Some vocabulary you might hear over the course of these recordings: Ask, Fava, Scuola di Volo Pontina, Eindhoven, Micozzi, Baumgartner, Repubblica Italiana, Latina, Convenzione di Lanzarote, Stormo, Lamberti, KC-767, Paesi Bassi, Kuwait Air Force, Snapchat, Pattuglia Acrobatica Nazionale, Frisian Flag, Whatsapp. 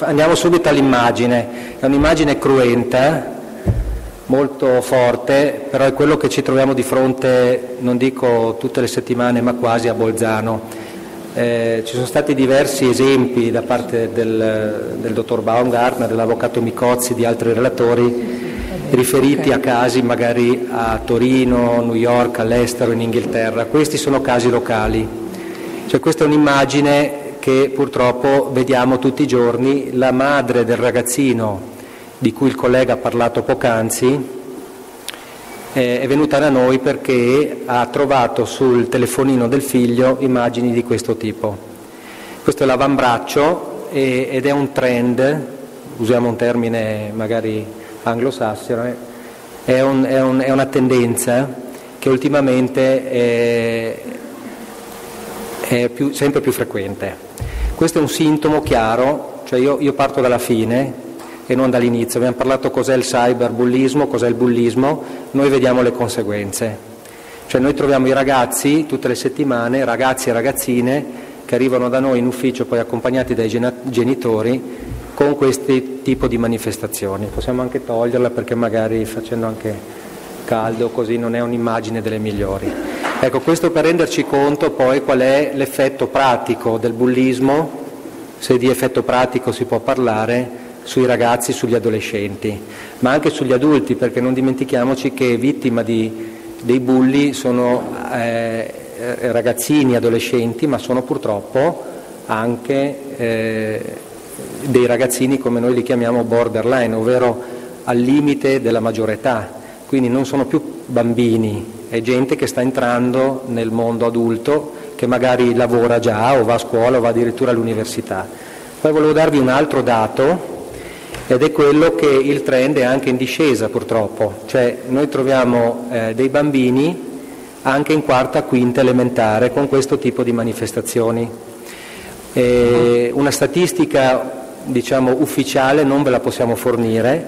Andiamo subito all'immagine, è un'immagine cruenta, molto forte, però è quello che ci troviamo di fronte, non dico tutte le settimane, ma quasi a Bolzano. Ci sono stati diversi esempi da parte del dottor Baumgartner, dell'avvocato Micozzi, di altri relatori riferiti a casi magari a Torino, New York, all'estero, in Inghilterra. Questi sono casi locali, cioè questa è un'immagine che purtroppo vediamo tutti i giorni. La madre del ragazzino di cui il collega ha parlato poc'anzi è venuta da noi perché ha trovato sul telefonino del figlio immagini di questo tipo. Questo è l'avambraccio ed è un trend, usiamo un termine magari anglosassone, è una tendenza che ultimamente è sempre più frequente. Questo è un sintomo chiaro, cioè io parto dalla fine e non dall'inizio. Abbiamo parlato cos'è il cyberbullismo, cos'è il bullismo, noi vediamo le conseguenze. Cioè noi troviamo i ragazzi tutte le settimane, ragazzi e ragazzine, che arrivano da noi in ufficio poi accompagnati dai genitori con questi tipo di manifestazioni. Possiamo anche toglierla perché magari facendo anche caldo così non è un'immagine delle migliori. Ecco, questo per renderci conto poi qual è l'effetto pratico del bullismo, se di effetto pratico si può parlare, sui ragazzi, sugli adolescenti, ma anche sugli adulti, perché non dimentichiamoci che vittima dei bulli sono ragazzini, adolescenti, ma sono purtroppo anche dei ragazzini, come noi li chiamiamo, borderline, ovvero al limite della maggiore età. Quindi non sono più bambini, è gente che sta entrando nel mondo adulto, che magari lavora già o va a scuola o va addirittura all'università. Poi volevo darvi un altro dato, ed è quello che il trend è anche in discesa purtroppo, cioè noi troviamo dei bambini anche in quarta, quinta elementare con questo tipo di manifestazioni. Una statistica diciamo ufficiale non ve la possiamo fornire,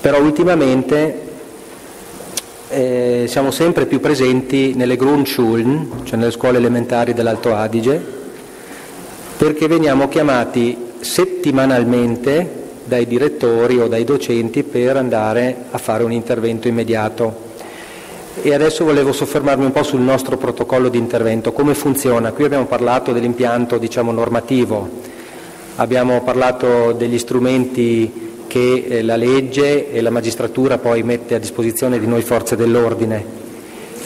però ultimamente siamo sempre più presenti nelle Grundschulen, cioè nelle scuole elementari dell'Alto Adige, perché veniamo chiamati settimanalmente dai direttori o dai docenti per andare a fare un intervento immediato. E adesso volevo soffermarmi un po' sul nostro protocollo di intervento, come funziona. Qui abbiamo parlato dell'impianto diciamo normativo, abbiamo parlato degli strumenti che la legge e la magistratura poi mette a disposizione di noi forze dell'ordine,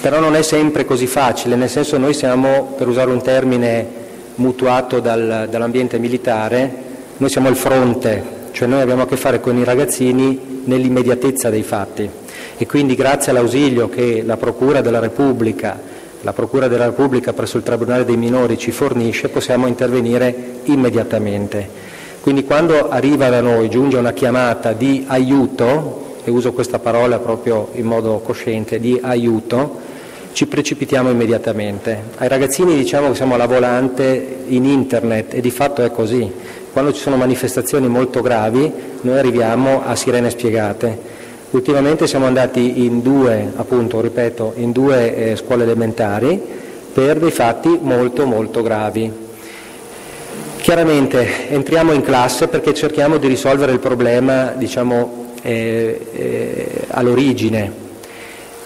però non è sempre così facile, nel senso noi siamo, per usare un termine mutuato dall'ambiente militare, noi siamo il fronte. Cioè noi abbiamo a che fare con i ragazzini nell'immediatezza dei fatti e quindi grazie all'ausilio che la Procura della Repubblica presso il Tribunale dei Minori ci fornisce possiamo intervenire immediatamente. Quindi quando arriva da noi, giunge una chiamata di aiuto, e uso questa parola proprio in modo cosciente, di aiuto, ci precipitiamo immediatamente. Ai ragazzini diciamo che siamo alla volante in internet e di fatto è così. Quando ci sono manifestazioni molto gravi noi arriviamo a sirene spiegate. Ultimamente siamo andati in due, appunto, ripeto, in due scuole elementari per dei fatti molto molto gravi. Chiaramente entriamo in classe perché cerchiamo di risolvere il problema diciamo all'origine.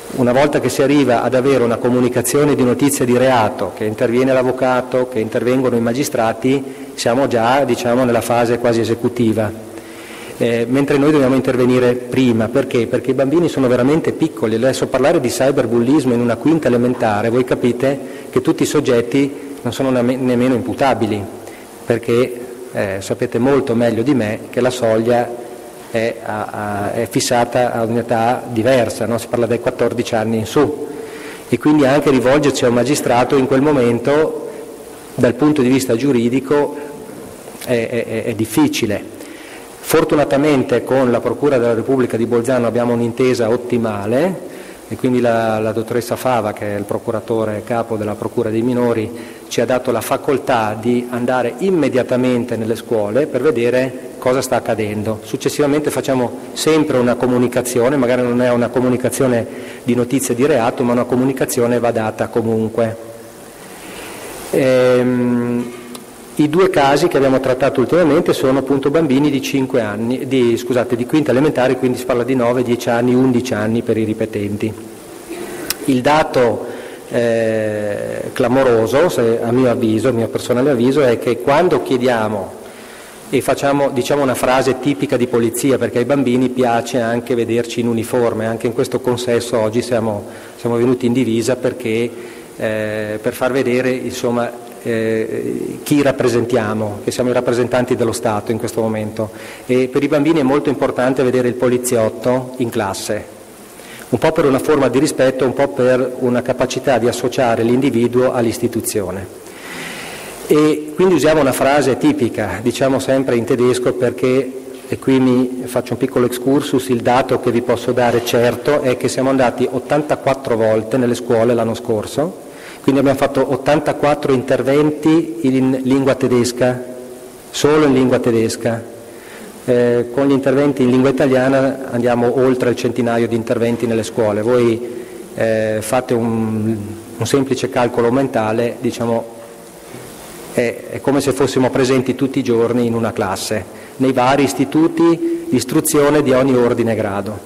Una volta che si arriva ad avere una comunicazione di notizia di reato, che interviene l'avvocato, che intervengono i magistrati, siamo già diciamo, nella fase quasi esecutiva, mentre noi dobbiamo intervenire prima. Perché? Perché i bambini sono veramente piccoli. Adesso parlare di cyberbullismo in una quinta elementare, voi capite che tutti i soggetti non sono nemmeno imputabili, perché sapete molto meglio di me che la soglia è fissata a un'età diversa, no? Si parla dai 14 anni in su, e quindi anche rivolgersi a un magistrato in quel momento dal punto di vista giuridico è difficile. Fortunatamente con la Procura della Repubblica di Bolzano abbiamo un'intesa ottimale e quindi la dottoressa Fava, che è il procuratore capo della Procura dei Minori, ci ha dato la facoltà di andare immediatamente nelle scuole per vedere cosa sta accadendo. Successivamente facciamo sempre una comunicazione, magari non è una comunicazione di notizie di reato, ma una comunicazione va data comunque. I due casi che abbiamo trattato ultimamente sono appunto bambini di 5 anni, di quinta elementare, quindi si parla di 9, 10 anni, 11 anni per i ripetenti. Il dato clamoroso, a mio personale avviso, è che quando chiediamo e facciamo, diciamo, una frase tipica di polizia, perché ai bambini piace anche vederci in uniforme, anche in questo consesso oggi siamo venuti in divisa perché, per far vedere, insomma, chi rappresentiamo, che siamo i rappresentanti dello Stato in questo momento, e per i bambini è molto importante vedere il poliziotto in classe, un po' per una forma di rispetto, un po' per una capacità di associare l'individuo all'istituzione. E quindi usiamo una frase tipica, diciamo sempre in tedesco, perché, e qui mi faccio un piccolo excursus, il dato che vi posso dare certo è che siamo andati 84 volte nelle scuole l'anno scorso, quindi abbiamo fatto 84 interventi in lingua tedesca, solo in lingua tedesca. Con gli interventi in lingua italiana andiamo oltre il centinaio di interventi nelle scuole. Voi fate un semplice calcolo mentale, diciamo, è come se fossimo presenti tutti i giorni in una classe, nei vari istituti di istruzione di ogni ordine e grado.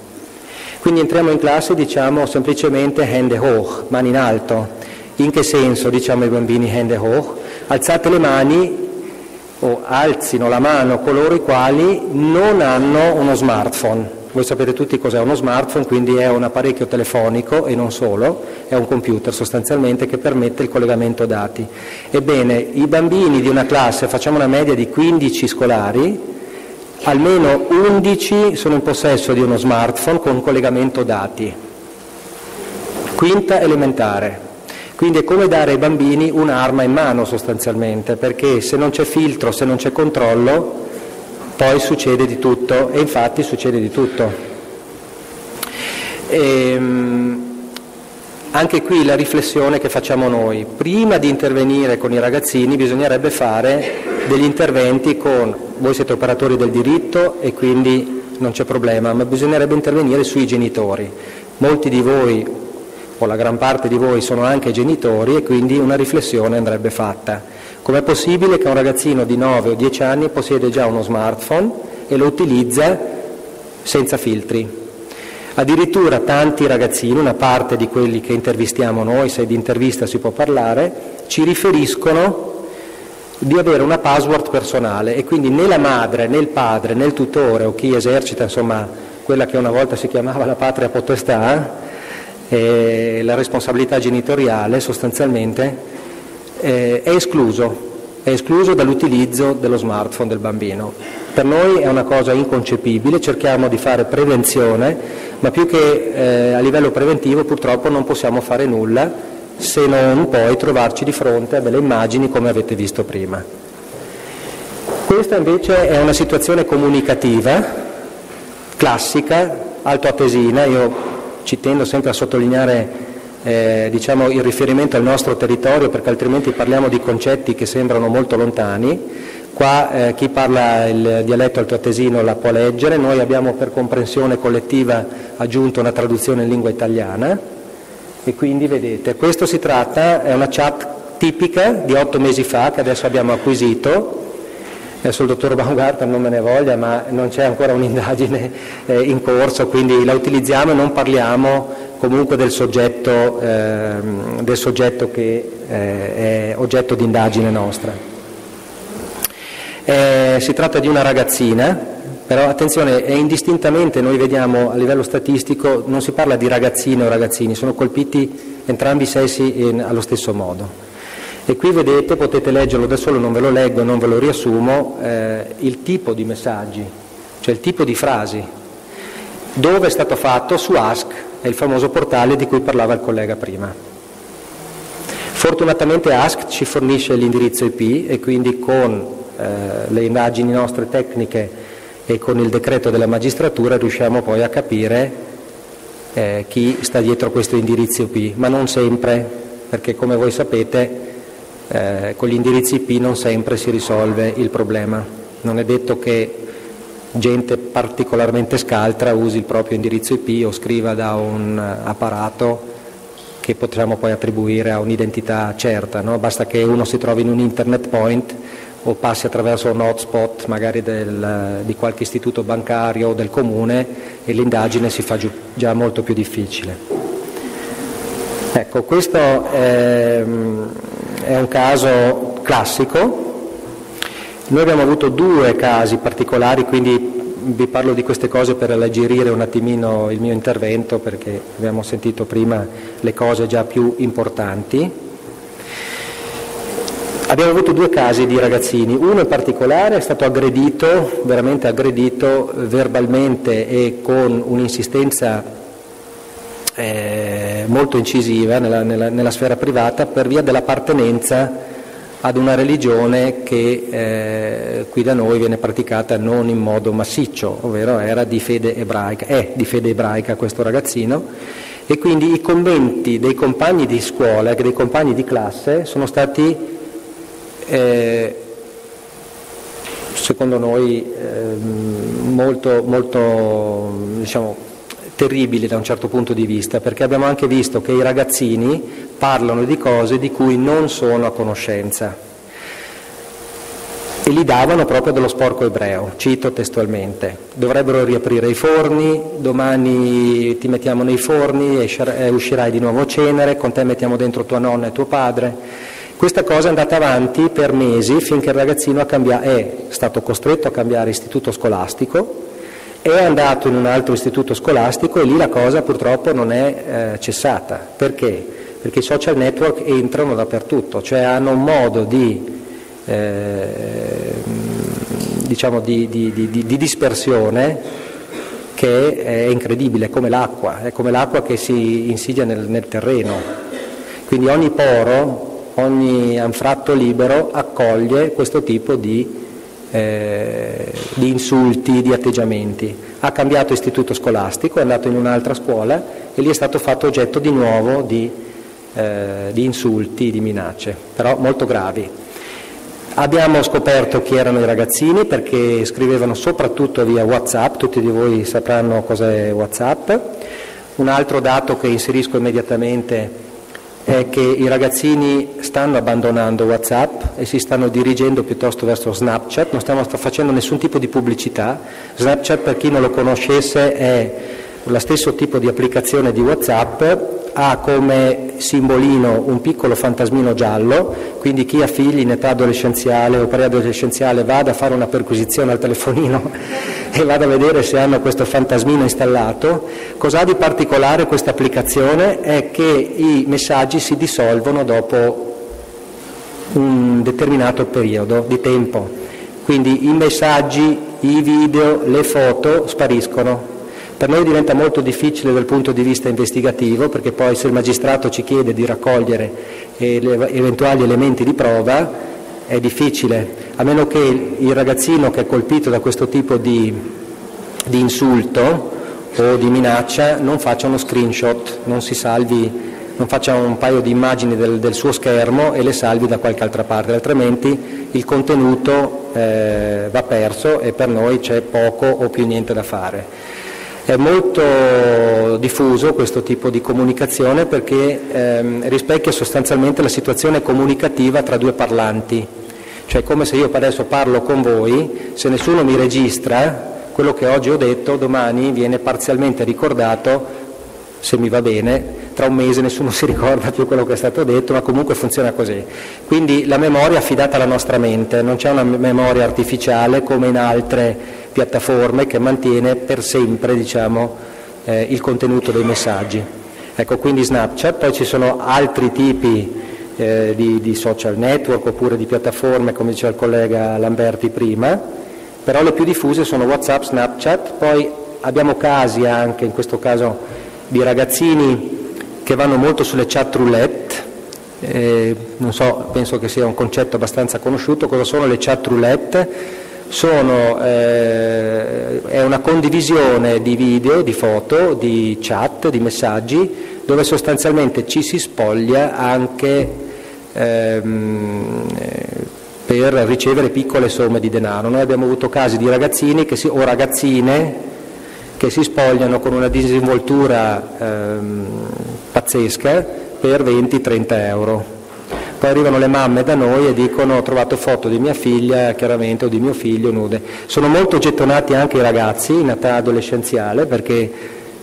Quindi entriamo in classe e diciamo semplicemente Hände hoch, mani in alto. In che senso diciamo ai bambini Hände hoch? Alzate le mani o alzino la mano coloro i quali non hanno uno smartphone. Voi sapete tutti cos'è uno smartphone, quindi è un apparecchio telefonico e non solo, è un computer sostanzialmente che permette il collegamento dati. Ebbene, i bambini di una classe, facciamo una media di 15 scolari, almeno 11 sono in possesso di uno smartphone con collegamento dati. Quinta elementare. Quindi è come dare ai bambini un'arma in mano sostanzialmente, perché se non c'è filtro, se non c'è controllo, poi succede di tutto, e infatti succede di tutto. Anche qui la riflessione che facciamo noi: prima di intervenire con i ragazzini bisognerebbe fare degli interventi con, voi siete operatori del diritto e quindi non c'è problema, ma bisognerebbe intervenire sui genitori. Molti di voi, o la gran parte di voi, sono anche genitori, e quindi una riflessione andrebbe fatta. Com'è possibile che un ragazzino di 9 o 10 anni possiede già uno smartphone e lo utilizza senza filtri? Addirittura tanti ragazzini, una parte di quelli che intervistiamo noi, se di intervista si può parlare, ci riferiscono di avere una password personale, e quindi né la madre, né il padre, né il tutore o chi esercita, insomma, quella che una volta si chiamava la patria potestà, la responsabilità genitoriale sostanzialmente, è escluso dall'utilizzo dello smartphone del bambino. Per noi è una cosa inconcepibile, cerchiamo di fare prevenzione, ma più che a livello preventivo purtroppo non possiamo fare nulla, se non poi trovarci di fronte a delle immagini come avete visto prima. Questa invece è una situazione comunicativa classica, altoatesina. Io ci tendo sempre a sottolineare diciamo il riferimento al nostro territorio, perché altrimenti parliamo di concetti che sembrano molto lontani. Qua chi parla il dialetto altoatesino la può leggere, noi abbiamo per comprensione collettiva aggiunto una traduzione in lingua italiana, e quindi vedete, questo si tratta, è una chat tipica di 8 mesi fa che adesso abbiamo acquisito. Adesso il dottor Baugartner non me ne voglia, ma non c'è ancora un'indagine in corso, quindi la utilizziamo e non parliamo comunque del soggetto che è oggetto di indagine nostra. Si tratta di una ragazzina, però attenzione, è indistintamente, noi vediamo a livello statistico, non si parla di ragazzine o ragazzini, sono colpiti entrambi i sessi allo stesso modo. E qui vedete, potete leggerlo da solo, non ve lo leggo, non ve lo riassumo, il tipo di messaggi, cioè il tipo di frasi. Dove è stato fatto? Su Ask, è il famoso portale di cui parlava il collega prima. Fortunatamente Ask ci fornisce l'indirizzo IP, e quindi con le indagini nostre tecniche e con il decreto della magistratura riusciamo poi a capire chi sta dietro questo indirizzo IP, ma non sempre, perché come voi sapete con gli indirizzi IP non sempre si risolve il problema. Non è detto che gente particolarmente scaltra usi il proprio indirizzo IP o scriva da un apparato che potremmo poi attribuire a un'identità certa, no? Basta che uno si trovi in un internet point o passi attraverso un hotspot magari di qualche istituto bancario o del comune, e l'indagine si fa già molto più difficile. Ecco, questo è un caso classico. Noi abbiamo avuto due casi particolari, quindi vi parlo di queste cose per alleggerire un attimino il mio intervento, perché abbiamo sentito prima le cose già più importanti. Abbiamo avuto due casi di ragazzini, uno in particolare è stato aggredito, veramente aggredito, verbalmente e con un'insistenza molto incisiva nella sfera privata, per via dell'appartenenza ad una religione che qui da noi viene praticata non in modo massiccio, ovvero è di fede ebraica questo ragazzino, e quindi i commenti dei compagni di scuola e dei compagni di classe sono stati secondo noi molto, molto, diciamo, terribili da un certo punto di vista, perché abbiamo anche visto che i ragazzini parlano di cose di cui non sono a conoscenza e li davano proprio dello sporco ebreo. Cito testualmente: dovrebbero riaprire i forni, domani ti mettiamo nei forni e uscirai di nuovo cenere, con te mettiamo dentro tua nonna e tuo padre. Questa cosa è andata avanti per mesi, finché il ragazzino è stato costretto a cambiare istituto scolastico, è andato in un altro istituto scolastico, e lì la cosa purtroppo non è cessata. Perché? Perché i social network entrano dappertutto, cioè hanno un modo di dispersione che è incredibile, è come l'acqua che si insidia nel terreno. Quindi ogni poro, ogni anfratto libero accoglie questo tipo di insulti, di atteggiamenti. Ha cambiato istituto scolastico, è andato in un'altra scuola e lì è stato fatto oggetto di nuovo di insulti, di minacce, però molto gravi. Abbiamo scoperto chi erano i ragazzini, perché scrivevano soprattutto via WhatsApp. Tutti di voi sapranno cos'è WhatsApp. Un altro dato che inserisco immediatamente è che i ragazzini stanno abbandonando WhatsApp e si stanno dirigendo piuttosto verso Snapchat. Non stiamo facendo nessun tipo di pubblicità. Snapchat, per chi non lo conoscesse, è lo stesso tipo di applicazione di WhatsApp, ha come simbolino un piccolo fantasmino giallo, quindi chi ha figli in età adolescenziale o preadolescenziale vada a fare una perquisizione al telefonino e vada a vedere se hanno questo fantasmino installato. Cos'ha di particolare questa applicazione? È che i messaggi si dissolvono dopo un determinato periodo di tempo, quindi i messaggi, i video, le foto spariscono. Per noi diventa molto difficile dal punto di vista investigativo, perché poi se il magistrato ci chiede di raccogliere eventuali elementi di prova è difficile, a meno che il ragazzino che è colpito da questo tipo di insulto o di minaccia non faccia uno screenshot, non si salvi, non faccia un paio di immagini del suo schermo e le salvi da qualche altra parte, altrimenti il contenuto va perso e per noi c'è poco o più niente da fare. È molto diffuso questo tipo di comunicazione, perché rispecchia sostanzialmente la situazione comunicativa tra due parlanti, cioè come se io adesso parlo con voi, se nessuno mi registra, quello che oggi ho detto domani viene parzialmente ricordato, se mi va bene, tra un mese nessuno si ricorda più quello che è stato detto, ma comunque funziona così. Quindi la memoria è affidata alla nostra mente, non c'è una memoria artificiale come in altre piattaforme che mantiene per sempre, diciamo, il contenuto dei messaggi. Ecco, quindi Snapchat. Poi ci sono altri tipi di social network oppure di piattaforme, come diceva il collega Lamberti prima, però le più diffuse sono WhatsApp, Snapchat. Poi abbiamo casi anche, in questo caso, di ragazzini che vanno molto sulle chat roulette. Non so, penso che sia un concetto abbastanza conosciuto. Cosa sono le chat roulette? È una condivisione di video, di foto, di chat, di messaggi, dove sostanzialmente ci si spoglia anche per ricevere piccole somme di denaro. Noi abbiamo avuto casi di ragazzini o ragazzine che si spogliano con una disinvoltura pazzesca per 20-30 euro. Poi arrivano le mamme da noi e dicono: ho trovato foto di mia figlia, chiaramente, o di mio figlio nude. Sono molto gettonati anche i ragazzi in età adolescenziale, perché,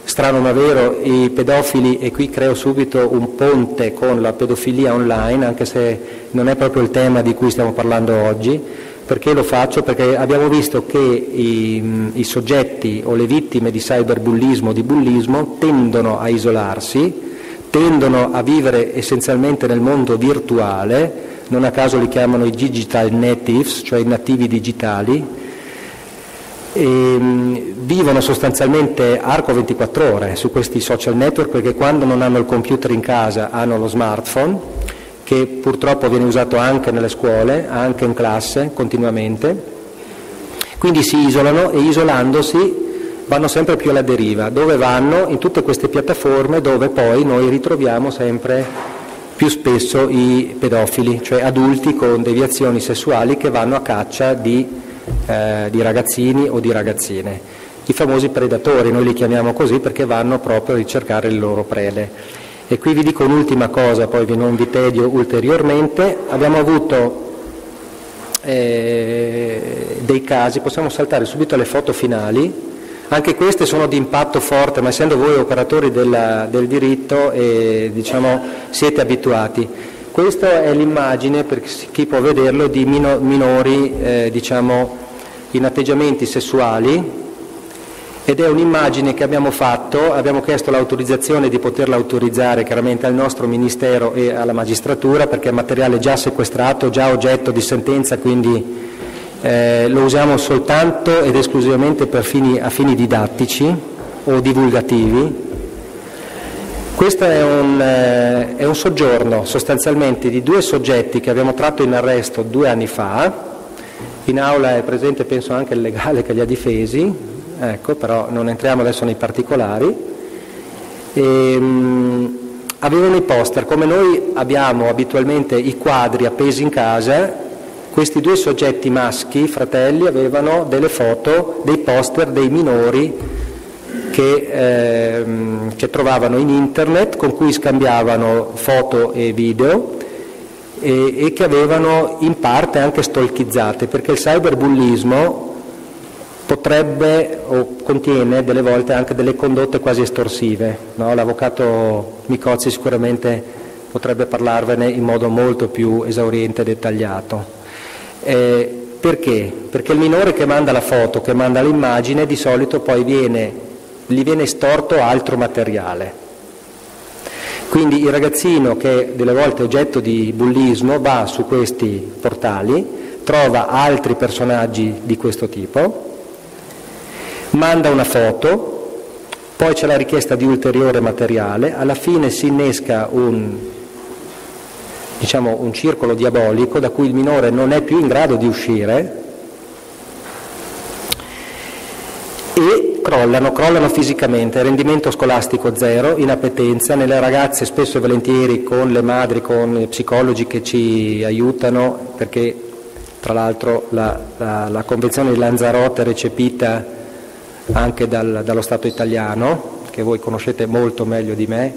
strano ma vero, i pedofili, e qui creo subito un ponte con la pedofilia online, anche se non è proprio il tema di cui stiamo parlando oggi. Perché lo faccio? Perché abbiamo visto che i soggetti o le vittime di cyberbullismo, di bullismo, tendono a isolarsi, tendono a vivere essenzialmente nel mondo virtuale, non a caso li chiamano i digital natives, cioè i nativi digitali. E vivono sostanzialmente arco 24 ore su questi social network, perché quando non hanno il computer in casa hanno lo smartphone, che purtroppo viene usato anche nelle scuole, anche in classe, continuamente. Quindi si isolano e, isolandosi, vanno sempre più alla deriva. Dove vanno? In tutte queste piattaforme dove poi noi ritroviamo sempre più spesso i pedofili, cioè adulti con deviazioni sessuali che vanno a caccia di ragazzini o di ragazzine, i famosi predatori. Noi li chiamiamo così perché vanno proprio a ricercare il loro prede. E qui vi dico un'ultima cosa, poi non vi tedio ulteriormente. Abbiamo avuto dei casi, possiamo saltare subito alle foto finali, anche queste sono di impatto forte, ma essendo voi operatori del diritto, diciamo, siete abituati. Questa è l'immagine, per chi può vederlo, di minori diciamo, in atteggiamenti sessuali, ed è un'immagine che abbiamo fatto, abbiamo chiesto l'autorizzazione di poterla autorizzare chiaramente al nostro Ministero e alla magistratura, perché è materiale già sequestrato, già oggetto di sentenza, quindi lo usiamo soltanto ed esclusivamente a fini didattici o divulgativi. Questo è un soggiorno sostanzialmente di due soggetti che abbiamo tratto in arresto 2 anni fa, in aula è presente penso anche il legale che li ha difesi, ecco, però non entriamo adesso nei particolari. Avevano i poster, come noi abbiamo abitualmente i quadri appesi in casa, questi due soggetti maschi, fratelli, avevano delle foto, dei poster dei minori che trovavano in internet, con cui scambiavano foto e video e che avevano in parte anche stalkizzate, perché il cyberbullismo potrebbe o contiene delle volte anche delle condotte quasi estorsive, no? L'avvocato Micozzi sicuramente potrebbe parlarvene in modo molto più esauriente e dettagliato. Perché? Perché il minore che manda la foto, che manda l'immagine, di solito poi gli viene estorto altro materiale. Quindi il ragazzino, che delle volte è oggetto di bullismo, va su questi portali, trova altri personaggi di questo tipo, manda una foto, poi c'è la richiesta di ulteriore materiale, alla fine si innesca un circolo diabolico da cui il minore non è più in grado di uscire, e crollano fisicamente, rendimento scolastico zero, inappetenza. Nelle ragazze spesso e volentieri, con le madri, con i psicologi che ci aiutano, perché tra l'altro la Convenzione di Lanzarote è recepita anche dallo Stato italiano, che voi conoscete molto meglio di me,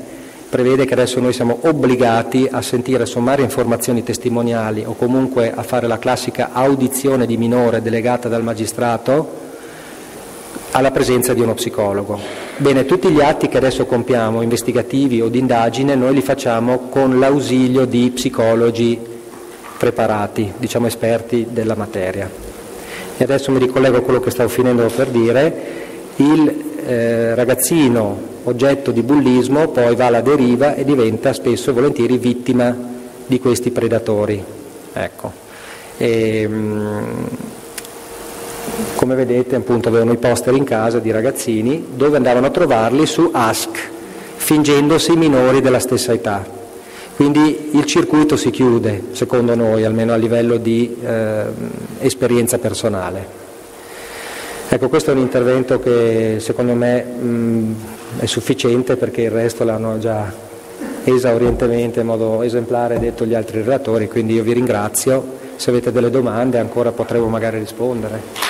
prevede che adesso noi siamo obbligati a sentire sommarie informazioni testimoniali o comunque a fare la classica audizione di minore delegata dal magistrato alla presenza di uno psicologo. Bene, tutti gli atti che adesso compiamo, investigativi o di indagine, noi li facciamo con l'ausilio di psicologi preparati, diciamo esperti della materia. E adesso mi ricollego a quello che stavo finendo per dire. Il ragazzino oggetto di bullismo poi va alla deriva e diventa spesso e volentieri vittima di questi predatori. Ecco. Come vedete, appunto, avevano i poster in casa di ragazzini, dove andavano a trovarli su Ask, fingendosi minori della stessa età. Quindi il circuito si chiude, secondo noi, almeno a livello di esperienza personale. Ecco, questo è un intervento che secondo me è sufficiente, perché il resto l'hanno già esaurientemente, in modo esemplare, detto gli altri relatori, quindi io vi ringrazio. Se avete delle domande ancora potremo magari rispondere.